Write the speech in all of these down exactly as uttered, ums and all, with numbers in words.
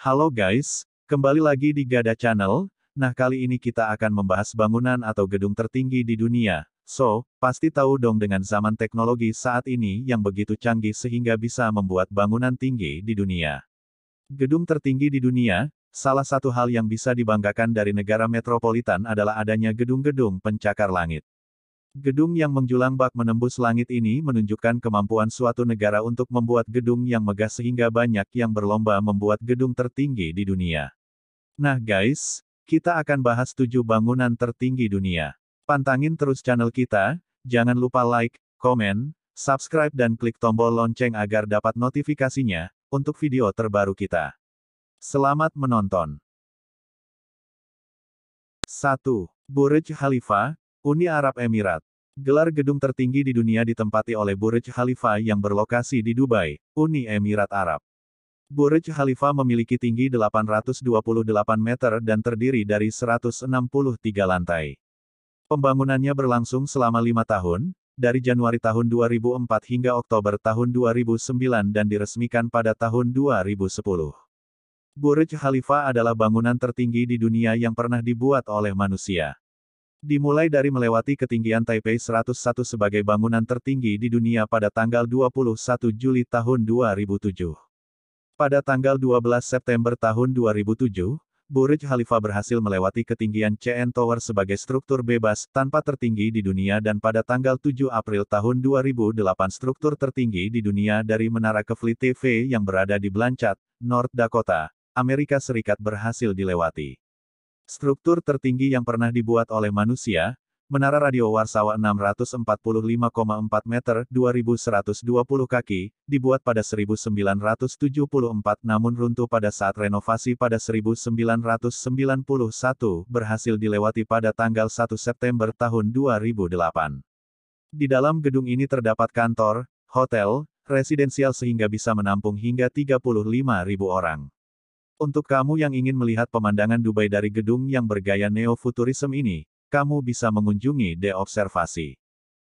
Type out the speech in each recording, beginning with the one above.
Halo guys, kembali lagi di Gada Channel. Nah, kali ini kita akan membahas bangunan atau gedung tertinggi di dunia. So, pasti tahu dong dengan zaman teknologi saat ini yang begitu canggih sehingga bisa membuat bangunan tinggi di dunia. Gedung tertinggi di dunia, salah satu hal yang bisa dibanggakan dari negara metropolitan adalah adanya gedung-gedung pencakar langit. Gedung yang menjulang bak menembus langit ini menunjukkan kemampuan suatu negara untuk membuat gedung yang megah sehingga banyak yang berlomba membuat gedung tertinggi di dunia. Nah guys, kita akan bahas tujuh bangunan tertinggi dunia. Pantangin terus channel kita, jangan lupa like, komen, subscribe dan klik tombol lonceng agar dapat notifikasinya, untuk video terbaru kita. Selamat menonton. satu. Burj Khalifa, Uni Arab Emirat. Gelar gedung tertinggi di dunia ditempati oleh Burj Khalifa yang berlokasi di Dubai, Uni Emirat Arab. Burj Khalifa memiliki tinggi delapan ratus dua puluh delapan meter dan terdiri dari seratus enam puluh tiga lantai. Pembangunannya berlangsung selama lima tahun, dari Januari tahun dua ribu empat hingga Oktober tahun dua ribu sembilan dan diresmikan pada tahun dua ribu sepuluh. Burj Khalifa adalah bangunan tertinggi di dunia yang pernah dibuat oleh manusia. Dimulai dari melewati ketinggian Taipei seratus satu sebagai bangunan tertinggi di dunia pada tanggal dua puluh satu Juli tahun dua ribu tujuh. Pada tanggal dua belas September tahun dua ribu tujuh, Burj Khalifa berhasil melewati ketinggian C N Tower sebagai struktur bebas tanpa tertinggi di dunia dan pada tanggal tujuh April tahun dua ribu delapan struktur tertinggi di dunia dari Menara Kevflet T V yang berada di Blanchard, North Dakota, Amerika Serikat berhasil dilewati. Struktur tertinggi yang pernah dibuat oleh manusia, Menara Radio Warsawa enam ratus empat puluh lima koma empat meter dua ribu seratus dua puluh kaki, dibuat pada seribu sembilan ratus tujuh puluh empat namun runtuh pada saat renovasi pada seribu sembilan ratus sembilan puluh satu, berhasil dilewati pada tanggal satu September tahun dua ribu delapan. Di dalam gedung ini terdapat kantor, hotel, residensial sehingga bisa menampung hingga tiga puluh lima ribu orang. Untuk kamu yang ingin melihat pemandangan Dubai dari gedung yang bergaya neo-futurism ini, kamu bisa mengunjungi The Observasi.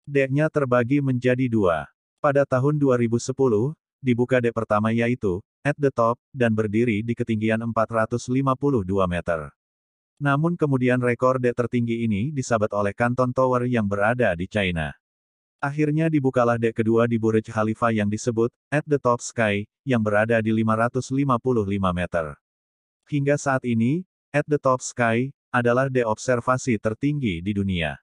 Deknya terbagi menjadi dua. Pada tahun dua ribu sepuluh, dibuka dek pertama yaitu, At The Top, dan berdiri di ketinggian empat ratus lima puluh dua meter. Namun kemudian rekor dek tertinggi ini disabat oleh Canton Tower yang berada di China. Akhirnya dibukalah dek kedua di Burj Khalifa yang disebut, At The Top Sky, yang berada di lima ratus lima puluh lima meter. Hingga saat ini, At The Top Sky, adalah dek observasi tertinggi di dunia.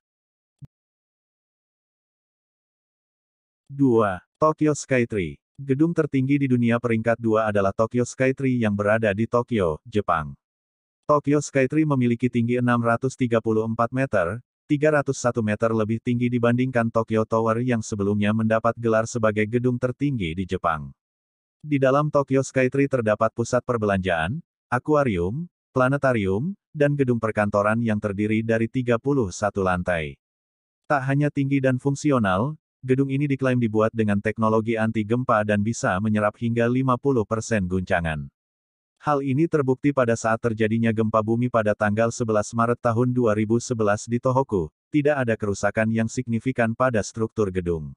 dua. Tokyo Skytree. Gedung tertinggi di dunia peringkat dua adalah Tokyo Skytree yang berada di Tokyo, Jepang. Tokyo Skytree memiliki tinggi enam ratus tiga puluh empat meter, tiga ratus satu meter lebih tinggi dibandingkan Tokyo Tower yang sebelumnya mendapat gelar sebagai gedung tertinggi di Jepang. Di dalam Tokyo Skytree terdapat pusat perbelanjaan, akuarium, planetarium, dan gedung perkantoran yang terdiri dari tiga puluh satu lantai. Tak hanya tinggi dan fungsional, gedung ini diklaim dibuat dengan teknologi anti-gempa dan bisa menyerap hingga lima puluh persen guncangan. Hal ini terbukti pada saat terjadinya gempa bumi pada tanggal sebelas Maret tahun dua ribu sebelas di Tohoku, tidak ada kerusakan yang signifikan pada struktur gedung.